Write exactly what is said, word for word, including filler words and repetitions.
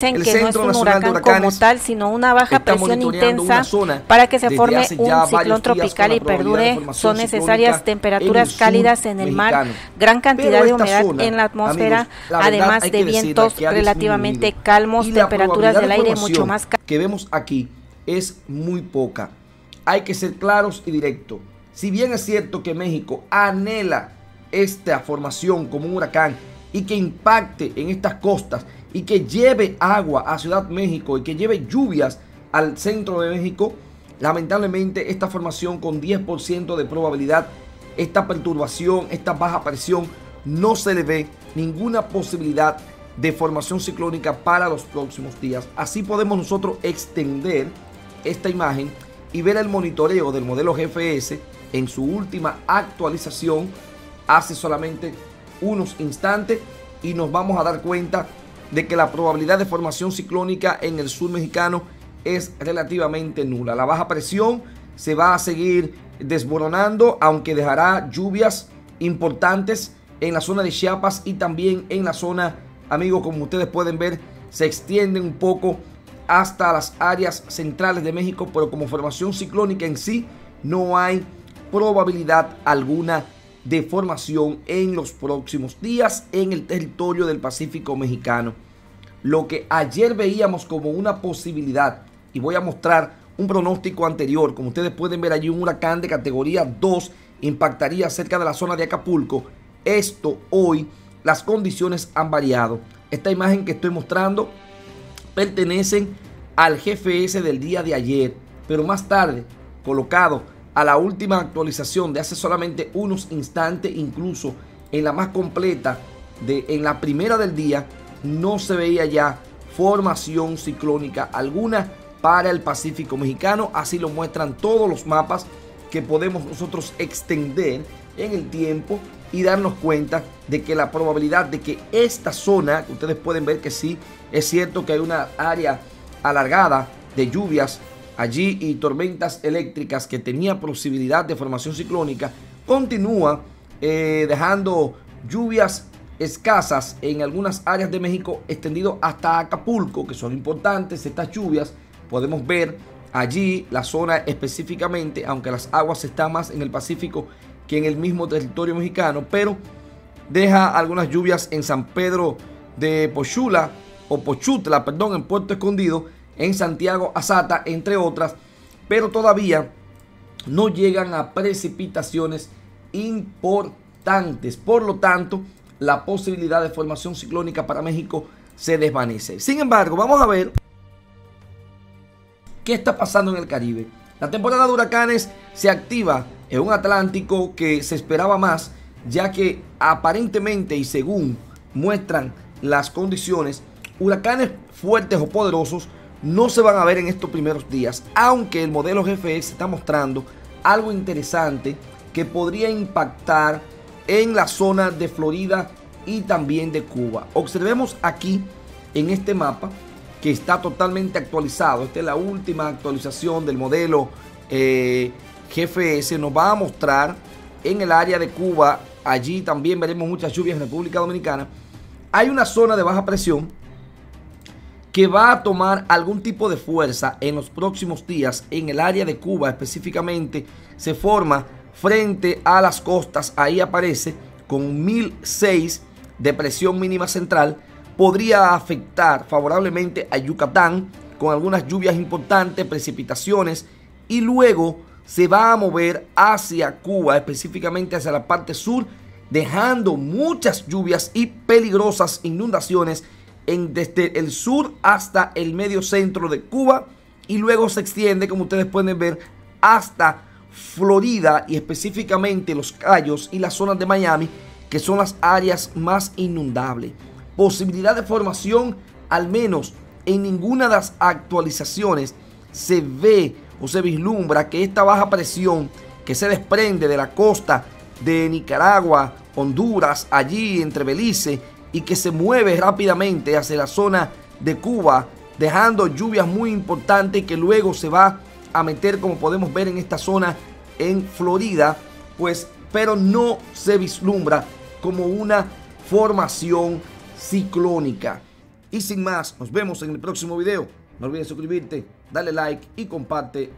Dicen que no es un huracán como tal, sino una baja presión intensa para que se forme un ciclón tropical y perdure. Son necesarias temperaturas cálidas en el mar, gran cantidad de humedad en la atmósfera, además de vientos relativamente calmos, temperaturas del aire mucho más cálidas. Que vemos aquí es muy poca. Hay que ser claros y directos. Si bien es cierto que México anhela esta formación como un huracán y que impacte en estas costas y que lleve agua a Ciudad México y que lleve lluvias al centro de México, lamentablemente esta formación con diez por ciento de probabilidad, esta perturbación, esta baja presión, no se le ve ninguna posibilidad de formación ciclónica para los próximos días. Así podemos nosotros extender esta imagen y ver el monitoreo del modelo G F S en su última actualización hace solamente unos instantes, y nos vamos a dar cuenta de que la probabilidad de formación ciclónica en el sur mexicano es relativamente nula. La baja presión se va a seguir desmoronando, aunque dejará lluvias importantes en la zona de Chiapas y también en la zona, amigos, como ustedes pueden ver, se extiende un poco hasta las áreas centrales de México, pero como formación ciclónica en sí no hay probabilidad alguna de formación en los próximos días en el territorio del Pacífico Mexicano. Lo que ayer veíamos como una posibilidad, y voy a mostrar un pronóstico anterior, como ustedes pueden ver allí un huracán de categoría dos impactaría cerca de la zona de Acapulco. Esto hoy, las condiciones han variado. Esta imagen que estoy mostrando pertenecen al G F S del día de ayer, pero más tarde, colocado a la última actualización de hace solamente unos instantes, incluso en la más completa, de, en la primera del día, no se veía ya formación ciclónica alguna para el Pacífico Mexicano. Así lo muestran todos los mapas que podemos nosotros extender en el tiempo y darnos cuenta de que la probabilidad de que esta zona, que ustedes pueden ver que sí, es cierto que hay una área alargada de lluvias allí y tormentas eléctricas que tenía posibilidad de formación ciclónica, continúa eh, dejando lluvias escasas en algunas áreas de México, extendido hasta Acapulco, que son importantes estas lluvias. Podemos ver allí la zona específicamente, aunque las aguas están más en el Pacífico que en el mismo territorio mexicano, pero deja algunas lluvias en San Pedro de Pochula o Pochutla, perdón, en Puerto Escondido, en Santiago, Asata, entre otras, pero todavía no llegan a precipitaciones importantes. Por lo tanto, la posibilidad de formación ciclónica para México se desvanece. Sin embargo, vamos a ver qué está pasando en el Caribe. La temporada de huracanes se activa en un Atlántico que se esperaba más, ya que aparentemente y según muestran las condiciones, huracanes fuertes o poderosos no se van a ver en estos primeros días, aunque el modelo G F S está mostrando algo interesante que podría impactar en la zona de Florida y también de Cuba. Observemos aquí en este mapa que está totalmente actualizado. Esta es la última actualización del modelo eh, G F S. Nos va a mostrar en el área de Cuba, allí también veremos muchas lluvias en República Dominicana. Hay una zona de baja presión que va a tomar algún tipo de fuerza en los próximos días en el área de Cuba específicamente. Se forma frente a las costas, ahí aparece con mil seis de presión mínima central. Podría afectar favorablemente a Yucatán con algunas lluvias importantes, precipitaciones, y luego se va a mover hacia Cuba, específicamente hacia la parte sur, dejando muchas lluvias y peligrosas inundaciones En desde el sur hasta el medio centro de Cuba, y luego se extiende, como ustedes pueden ver, hasta Florida y específicamente los Cayos y las zonas de Miami, que son las áreas más inundables. Posibilidad de formación, al menos en ninguna de las actualizaciones se ve o se vislumbra que esta baja presión que se desprende de la costa de Nicaragua, Honduras, allí entre Belice, y que se mueve rápidamente hacia la zona de Cuba, dejando lluvias muy importantes que luego se va a meter, como podemos ver en esta zona en Florida, pues, pero no se vislumbra como una formación ciclónica. Y sin más, nos vemos en el próximo video. No olvides suscribirte, dale like y comparte.